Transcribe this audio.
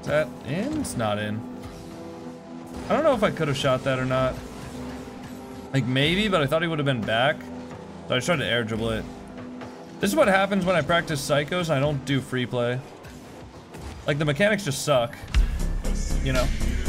Is that in? It's not in. I don't know if I could have shot that or not. Like maybe, but I thought he would have been back. So I just tried to air dribble it. This is what happens when I practice psychos and I don't do free play. Like the mechanics just suck, you know?